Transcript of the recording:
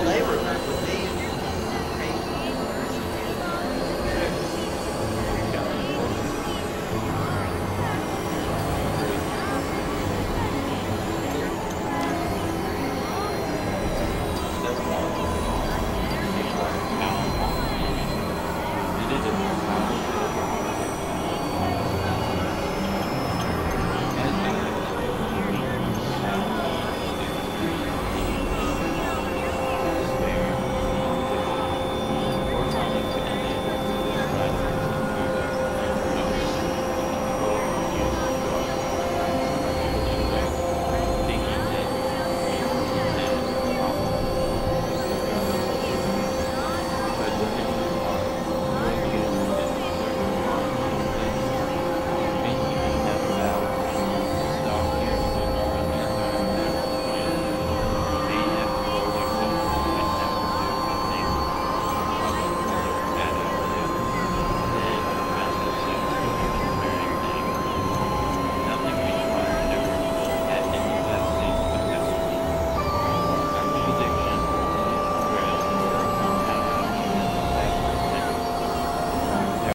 whole neighborhood.